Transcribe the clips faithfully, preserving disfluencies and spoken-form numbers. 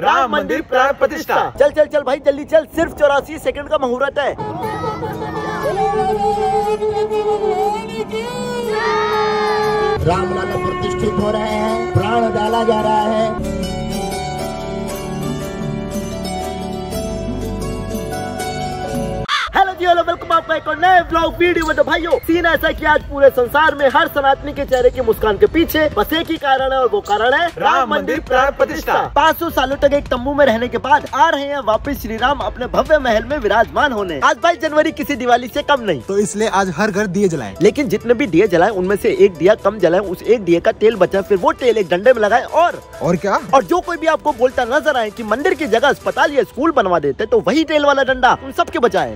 राम मंदिर प्राण प्रतिष्ठा। चल चल चल भाई जल्दी चल, सिर्फ चौरासी सेकंड का मुहूर्त है। रामलला प्रतिष्ठित हो रहे हैं, प्राण डाला जा रहा है। हेलो वेलकम आपका एक और नए ब्लॉग वीडियो में। तो भाइयों सीन ऐसा कि आज पूरे संसार में हर सनातनी के चेहरे की मुस्कान के पीछे बस एक ही कारण है, और वो कारण है राम मंदिर प्राण प्रतिष्ठा। पाँच सौ सालों तक एक तंबू में रहने के बाद आ रहे हैं वापस श्री राम अपने भव्य महल में विराजमान होने। आज बाईस जनवरी किसी दिवाली से कम नहीं, तो इसलिए आज हर घर दिए जलाए। लेकिन जितने भी दिए जलाए उनमें से एक दिया कम जलाए, उस एक दिए का तेल बचा, फिर वो तेल एक डंडे में लगाए और और क्या और जो कोई भी आपको बोलता नजर आए कि मंदिर की जगह अस्पताल या स्कूल बनवा देते तो वही तेल वाला डंडा उन सबके बचाए।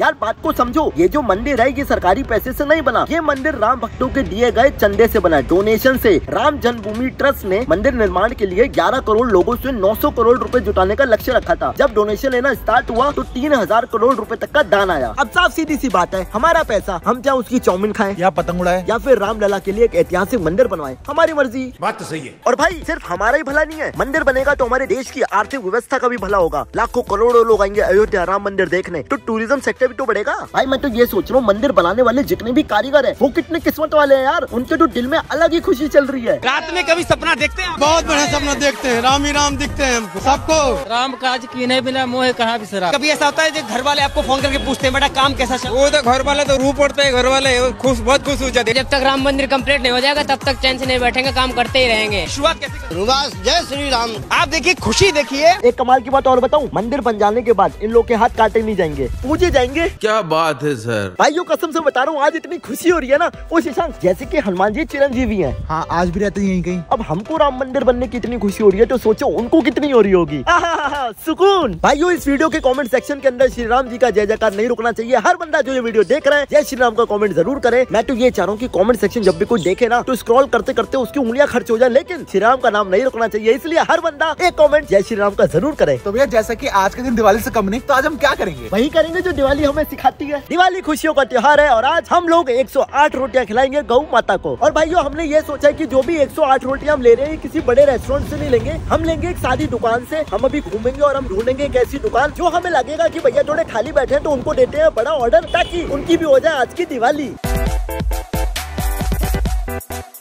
यार बात को समझो, ये जो मंदिर है ये सरकारी पैसे से नहीं बना, ये मंदिर राम भक्तों के दिए गए चंदे से बना, डोनेशन से। राम जन्मभूमि ट्रस्ट ने मंदिर निर्माण के लिए ग्यारह करोड़ लोगों से नौ सौ करोड़ रुपए जुटाने का लक्ष्य रखा था। जब डोनेशन लेना स्टार्ट हुआ तो तीन हजार करोड़ रुपए तक का दान आया। अब साफ सीधी सी बात है, हमारा पैसा, हम चाहे उसकी चाउमिन खाएं या पतंग उड़ाएं या फिर रामलला के लिए एक ऐतिहासिक मंदिर बनवाएं, हमारी मर्जी। बात तो सही है। और भाई सिर्फ हमारा ही भला नहीं है, मंदिर बनेगा तो हमारे देश की आर्थिक व्यवस्था का भी भला होगा। लाखों करोड़ों लोग आएंगे अयोध्या राम मंदिर देखने, तो टूरिज्म सेक्टर भी तो बढ़ेगा। भाई मैं तो ये सोच रहा हूँ मंदिर बनाने वाले जितने भी कारीगर हैं वो कितने किस्मत वाले हैं यार, उनके तो दिल में अलग ही खुशी चल रही है। रात में कभी सपना देखते हैं? बहुत बड़ा सपना देखते हैं, राम ही राम दिखते हैं हमको सबको। राम काज की नहीं बिना मोह कहाँ बिसरा। कभी ऐसा होता है जो घर वाले आपको फोन करके पूछते हैं बेटा काम कैसा चल? वो तो घर वाले तो रू पड़ते हैं, घर वाले खुश, बहुत खुश हो जाते हैं। जब तक राम मंदिर कम्प्लीट नहीं हो जाएगा तब तक चैन से नहीं बैठेंगे, काम करते ही रहेंगे। शुरुआत कैसे? रुदास जय श्री राम। आप देखिए खुशी देखिए। एक कमाल की बात और बताऊँ, मंदिर बन जाने के बाद इन लोग के हाथ काटे नहीं जाएंगे, पूजे जाएंगे। क्या बात है सर। भाइयों कसम से बता रहा हूँ आज इतनी खुशी हो रही है ना, वो शशांक जैसे कि हनुमान जी चिरंजीवी हैं। हाँ आज भी रहते यहीं कहीं। अब हमको राम मंदिर बनने की इतनी खुशी हो रही है तो सोचो उनको कितनी हो रही होगी। आहा, सुकून। भाइयों इस वीडियो के कमेंट सेक्शन के अंदर श्री राम जी का जय जयकार नहीं रुकना चाहिए। हर बंदा जो ये वीडियो देख रहा है जय श्री राम का कॉमेंट जरूर करे। मैं तो ये चाह रहा हूँ की कॉमेंट सेक्शन जब भी कोई देखे ना तो स्क्रॉल करते करते उसकी उंगलियाँ खर्च हो जाए, लेकिन श्री राम का नाम नहीं रुकना चाहिए, इसलिए हर बंदा एक कॉमेंट जय श्री राम का जरूर करे। तो भैया जैसा की आज के दिन दिवाली से कम नहीं, तो आज हम क्या करेंगे? वही करेंगे जो दिवाली हमें सिखाती है। दिवाली खुशियों का त्योहार है और आज हम लोग एक सौ आठ रोटियां खिलाएंगे गौ माता को। और भाइयों हमने ये सोचा कि जो भी एक सौ आठ रोटियां हम ले रहे हैं किसी बड़े रेस्टोरेंट से नहीं लेंगे, हम लेंगे एक सादी दुकान से। हम अभी घूमेंगे और हम ढूंढेंगे एक ऐसी दुकान जो हमें लगेगा कि भैया थोड़े खाली बैठे हैं तो उनको देते हैं बड़ा ऑर्डर, ताकि उनकी भी हो जाए आज की दिवाली।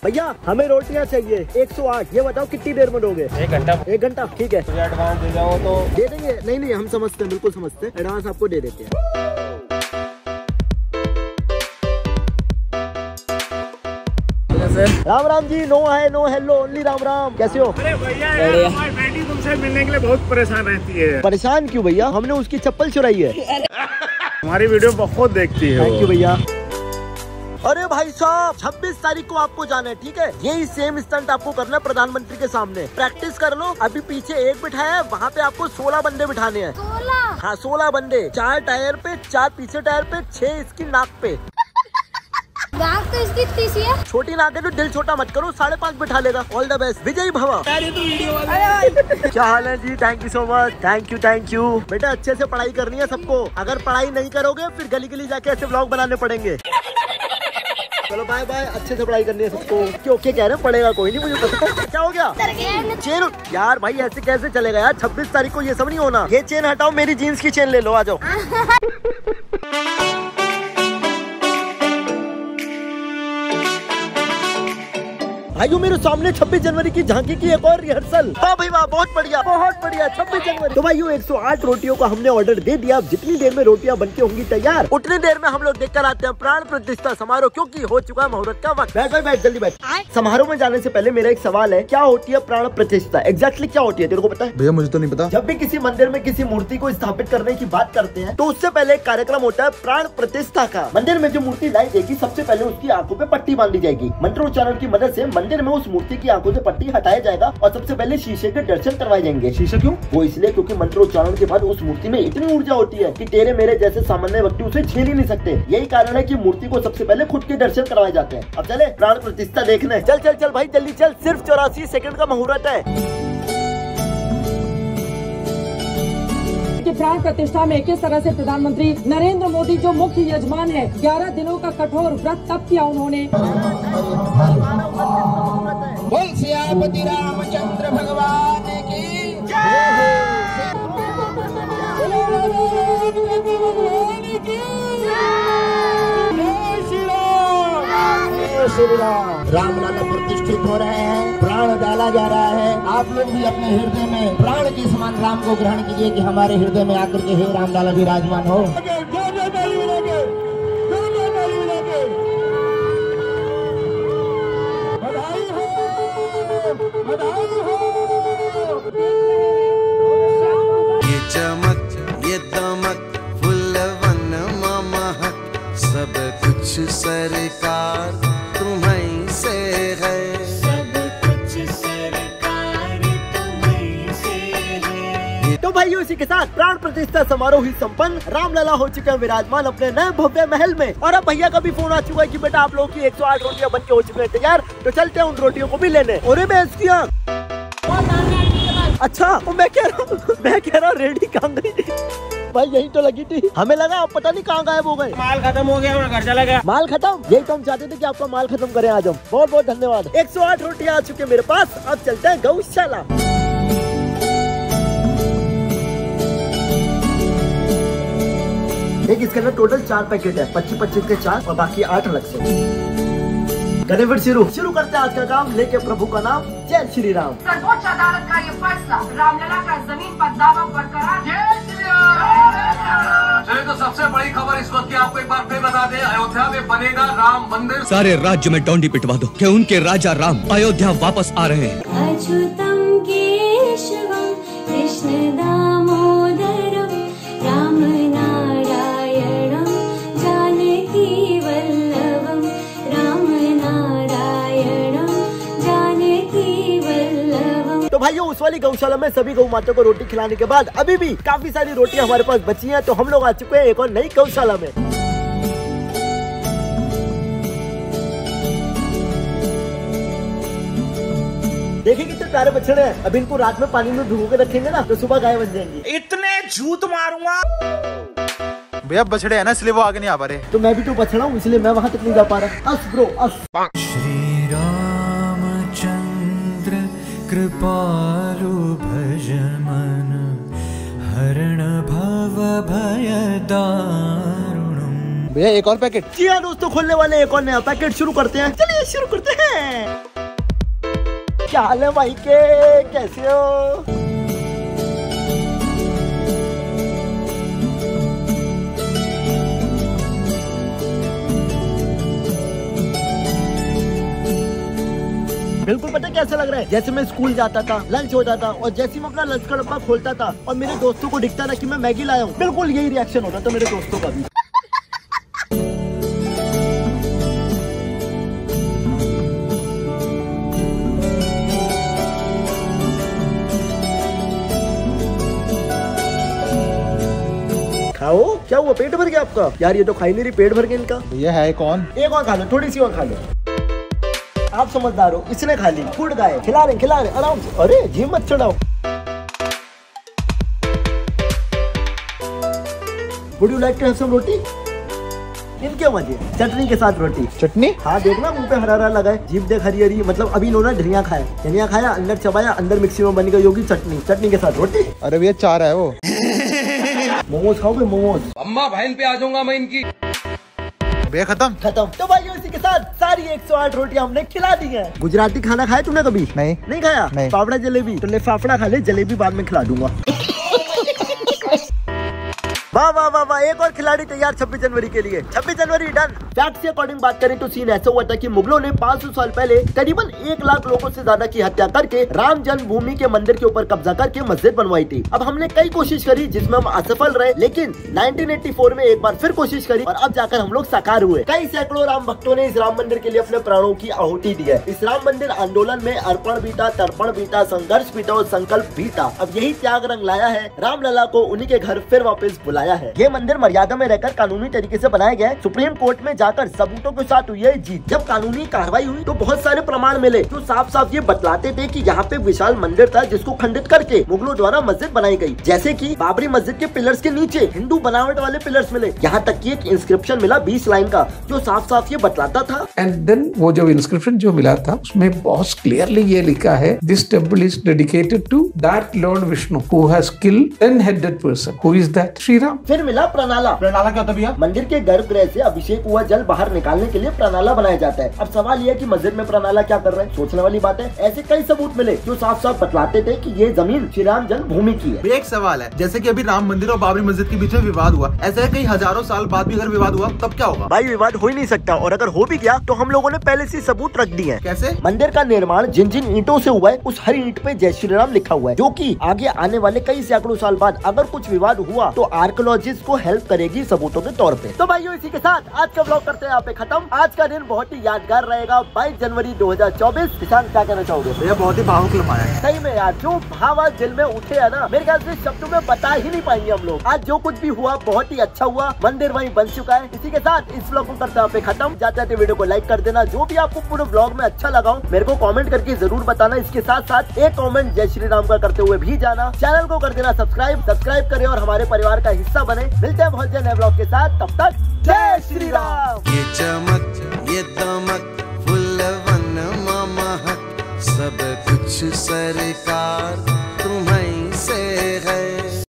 भैया हमें रोटियां चाहिए एक सौ आठ, ये बताओ कितनी देर में दोगे? एक घंटा। एक घंटा ठीक है। तो एडवांस दे जाओ तो दे देंगे। नहीं नहीं हम समझते हैं, बिल्कुल समझते हैं, एडवांस आपको दे देते हैं। राम राम जी। नो है no hello only Ram Ram. कैसे हो? अरे भैया यार हमारी बेटी तुमसे मिलने के लिए बहुत परेशान रहती है। परेशान क्यों भैया? हमने उसकी चप्पल चुराई है। हमारी वीडियो बहुत देखती है। थैंक यू भैया। अरे भाई साहब छब्बीस तारीख को आपको जाना है, ठीक है? यही सेम स्टंट आपको करना है प्रधानमंत्री के सामने। प्रैक्टिस कर लो, अभी पीछे एक बिठाया है, वहाँ पे आपको सोलह बंदे बिठाने हैं। सोलह? हाँ सोलह बंदे, चार टायर पे, चार पीछे टायर पे, छह इसकी नाक पे। नाक तो इसकी तीसी है। छोटी नाक है तो दिल छोटा मत करो, साढ़े पाँच बिठा लेगा। ऑल द बेस्ट विजय भवा। क्या हाल है जी? Thank you so much. Thank you thank you. बेटा अच्छे से पढ़ाई करनी है सबको, अगर पढ़ाई नहीं करोगे फिर गली गली जाके ऐसे ब्लॉग बनाने पड़ेंगे। चलो बाय बाय, अच्छे से पढ़ाई करनी है सबको। ओके ओके कह रहे हैं, पढ़ेगा कोई नहीं मुझे पता। क्या हो गया चेन? यार भाई ऐसे कैसे चलेगा यार, छब्बीस तारीख को ये सब नहीं होना। ये चेन हटाओ, मेरी जीन्स की चेन ले लो, आ जाओ। भाइयों मेरे सामने छब्बीस जनवरी की झांकी की एक और रिहर्सल। हाँ भाई वाह, बहुत बढ़िया बहुत बढ़िया। छब्बीस जनवरी। तो भाइयों एक सौ आठ रोटियों का हमने ऑर्डर दे दिया। अब जितनी देर में रोटियां बनके होंगी तैयार उतनी देर में हम लोग देखकर आते हैं प्राण प्रतिष्ठा समारोह, क्योंकि हो चुका है मुहूर्त का वक्त। बैठ भाई बैठ जल्दी बैठ। समारोह में जाने से पहले मेरा एक सवाल है, क्या होती है प्राण प्रतिष्ठा? एग्जैक्टली क्या होती है तेरे को पता है? भैया मुझे तो नहीं पता। जब भी किसी मंदिर में किसी मूर्ति को स्थापित करने की बात करते हैं तो उससे पहले एक कार्यक्रम होता है प्राण प्रतिष्ठा का। मंदिर में जो मूर्ति लाई जाएगी सबसे पहले उसकी आंखों पे पट्टी बांधी जाएगी। मंत्रोच्चारण की मदद से मंदिर में उस मूर्ति की आंखों से पट्टी हटाया जाएगा और सबसे पहले शीशे के दर्शन करवाए जाएंगे। शीशे क्यों? वो इसलिए क्योंकि मंत्रोच्चारण के बाद उस मूर्ति में इतनी ऊर्जा होती है कि तेरे मेरे जैसे सामान्य व्यक्ति उसे छीन ही नहीं सकते। यही कारण है कि मूर्ति को सबसे पहले खुद के दर्शन करवाए जाते हैं। अब चले प्राण प्रतिष्ठा देखने। चल चल चल भाई जल्दी चल, सिर्फ चौरासी सेकंड का मुहूर्त है। की प्राण प्रतिष्ठा में किस तरह से प्रधानमंत्री नरेंद्र मोदी जो मुख्य यजमान है, ग्यारह दिनों का कठोर व्रत तब किया उन्होंने। बोल सियापति रामचंद्र भगवान की रामलला प्रतिष्ठित हो रहे हैं, प्राण डाला जा रहा है। आप लोग भी अपने हृदय में प्राण के समान राम को ग्रहण कीजिए कि हमारे हृदय में आकर के हे रामलला विराजमान हो। ये चमक ये दमक फुलवन महक सब कुछ सरकार भाइयों, इसी के साथ प्राण प्रतिष्ठा समारोह ही संपन्न। रामलला हो चुके हैं विराजमान अपने नए भव्य महल में। और अब भैया का भी फोन आ चुका है कि बेटा आप लोगों की एक सौ आठ रोटियां बनके हो चुकी हैं तैयार, तो चलते हैं उन रोटियों को भी लेने। और अच्छा तो मैं कह रहा हूँ मैं कह रहा हूँ रेडी काम नहीं भाई, यही तो लगी थी, हमें लगा आप पता नहीं कहाँ गायब हो गए। माल खत्म हो गया, हमारा घर चला गया। माल खत्म, यही तो हम चाहते थे कि आपका माल खत्म करें आज हम। बहुत बहुत धन्यवाद। एक सौ आठ रोटियां आ चुके मेरे पास, अब चलते हैं गौशाला। एक इसके अंदर टोटल चार पैकेट है, पच्चीस पच्चीस के चार और बाकी आठ अलग से। करें फिर शुरू शुरू करते हैं आज का काम, लेके प्रभु का नाम। जय श्री राम। सर्वोच्च अदालत का ये फैसला, रामलला का जमीन पर दावा बरकरार। तो सबसे बड़ी खबर इस वक्त की आपको एक बार फिर बता दें, अयोध्या में बनेगा राम मंदिर। सारे राज्य में डोंडी पिटवा दो कि उनके राजा राम अयोध्या वापस आ रहे हैं। अच्युतम केशवम कृष्ण दामोदरम राम नारायणम जानकी वल्लभम राम नारायणम जानकी वल्लभम। तो भाइयों, उस वाली गौशाला में सभी गौ माता को रोटी खिलाने के बाद अभी भी काफी सारी रोटियां हमारे पास बची हैं, तो हम लोग आ चुके हैं एक और नई गौशाला में। देखिए कितने प्यारे बछड़े हैं, अब इनको रात में पानी में भिगो के रखेंगे ना तो सुबह गाय बन जाएंगी। इतने झूठ मारूंगा भैया, बछड़े है ना इसलिए वो आगे नहीं आ पा रहे। तो मैं भी तो बछड़ा हूँ, इसलिए मैं वहाँ तक नहीं जा पा रहा। अस ब्रो अस कृपालु भजमन हरण भव भय दारुणम। भैया एक और पैकेट। जी हाँ दोस्तों, खोलने वाले एक और नया पैकेट, शुरू करते हैं। चलिए शुरू करते हैं। क्या हाल है भाई के, कैसे हो? बिल्कुल पता कैसा लग रहा है, जैसे मैं स्कूल जाता था, लंच होता था और जैसे मैं अपना लंच का डब्बा खोलता था और मेरे दोस्तों को दिखता था कि मैं मैगी लाया हूँ, बिल्कुल यही रिएक्शन होता था मेरे दोस्तों का भी। खाओ, क्या हुआ, पेट भर गया आपका? यार ये तो खाई नहीं रही, पेट भर गया इनका। ये है कौन? एक और खा लो, थोड़ी सी और खा लो, आप समझदार हो, इसने खा ली। फूड गाय खिला रहे खिला रहे आराम से, अरे घी मत चढ़ाओ। Would you like to have some roti? इनके मजे, चटनी के साथ रोटी। चटनी? हाँ देखना, मुंह पे हरा हरा लगा है, जीभ देख हरी हरी, मतलब अभी इन्होंने धनिया खाया, धनिया खाया अंदर चबाया, अंदर मिक्सी में बनी गई होगी चटनी। चटनी के साथ रोटी, अरे भैया चार है वो। मोमोज खाओगे? मोमोज अम्मा बहन पे आ जाऊंगा मैं इनकी। भैया खत्म खत्म। तो भाई उसी के साथ सारी एक सौ आठ रोटियां हमने खिला दी है। गुजराती खाना खाया तुमने कभी? नहीं। नहीं खाया? नहीं। फाफड़ा जलेबी? तो ले फाफड़ा खा ले, जलेबी बाद में खिला दूंगा। वाह वाह वाह वाह, एक और खिलाड़ी तैयार छब्बीस जनवरी के लिए। छब्बीस जनवरी डन। फैक्ट के अकॉर्डिंग बात करें तो सीन ऐसा हुआ था कि मुगलों ने पाँच सौ साल पहले करीबन एक लाख लोगों से ज्यादा की हत्या करके राम जन्मभूमि के मंदिर के ऊपर कब्जा करके मस्जिद बनवाई थी। अब हमने कई कोशिश करी जिसमें हम असफल रहे, लेकिन उन्नीस सौ चौरासी में एक बार फिर कोशिश करी और अब जाकर हम लोग साकार हुए। कई सैकड़ों राम भक्तों ने इस राम मंदिर के लिए अपने प्राणों की आहुति दी है। इस राम मंदिर आंदोलन में अर्पण भी था, तर्पण भी था, संघर्ष भी था और संकल्प भी था। अब यही त्याग रंग लाया है, रामलला को उन्हीं के घर फिर वापस बुलाया बनाया है। ये मंदिर मर्यादा में रहकर कानूनी तरीके से बनाया गया। सुप्रीम कोर्ट में जाकर सबूतों के साथ हुई है जीत। जब कानूनी कार्रवाई हुई तो बहुत सारे प्रमाण मिले जो साफ साफ ये बतलाते थे कि यहाँ पे विशाल मंदिर था जिसको खंडित करके मुगलों द्वारा मस्जिद बनाई गई। जैसे कि बाबरी मस्जिद के पिलर्स के नीचे हिंदू बनावट वाले पिलर्स मिले। यहाँ तक कि एक इंस्क्रिप्शन मिला बीस लाइन का जो साफ साफ ये बतलाता था। एंड देन वो जो इंस्क्रिप्शन जो मिला था उसमें बहुत क्लियरली ये लिखा है, this temple is dedicated to that lord Vishnu who has killed ten headed person, who is that? Shri Ram. फिर मिला प्रणाला। प्रणाला क्या होता भैया? मंदिर के गर्भगृह से अभिषेक हुआ जल बाहर निकालने के लिए प्रणाला बनाया जाता है। अब सवाल यह है कि मस्जिद में प्रणाला क्या कर रहे हैं, सोचने वाली बात है। ऐसे कई सबूत मिले जो साफ साफ बतलाते थे कि ये जमीन श्री राम जन्मभूमि की है। एक सवाल है, जैसे कि अभी राम मंदिर और बाबरी मस्जिद के बीच में विवाद हुआ, ऐसे कई हजारों साल बाद भी अगर विवाद हुआ तब क्या होगा? भाई विवाद हो ही नहीं सकता, और अगर हो भी गया तो हम लोगों ने पहले से सबूत रख दिए हैं। कैसे? मंदिर का निर्माण जिन जिन ईंटों से हुआ है उस हर ईंट पे जय श्री राम लिखा हुआ है, जो कि आगे आने वाले कई सैकड़ों साल बाद अगर कुछ विवाद हुआ तो आर्कियोलॉजिस्ट को हेल्प करेगी सबूतों के तौर पे। तो भाइयों इसी के साथ आज का ब्लॉग करते हैं यहाँ पे खत्म। आज का दिन बहुत ही यादगार रहेगा। बाईस जनवरी दो हजार चौबीस। किसान क्या कहना चाहोगे? भैया बहुत ही भावुक लम्हा है सही में यार, जो भावा दिल में उठे है ना, मेरे ख्याल से शब्दों में बता ही नहीं पाएंगे हम लोग। आज जो कुछ भी हुआ बहुत ही अच्छा हुआ, मंदिर वहीं बन चुका है। इसी के साथ इस ब्लॉग को करते हैं पे खत्म। जाते जाते वीडियो को लाइक कर देना, जो भी आपको पूरे ब्लॉग में अच्छा लगा हो मेरे को कमेंट करके जरूर बताना। इसके साथ साथ एक कमेंट जय श्री राम का करते हुए भी जाना। चैनल को कर देना सब्सक्राइब, सब्सक्राइब करें और हमारे परिवार का हिस्सा बने। मिलते हैं बहुत जल्द नए ब्लॉग के साथ, तब तक जय श्री राम। ये चमक ये दमक फुल्ल वन मम सब कुछ सरकार।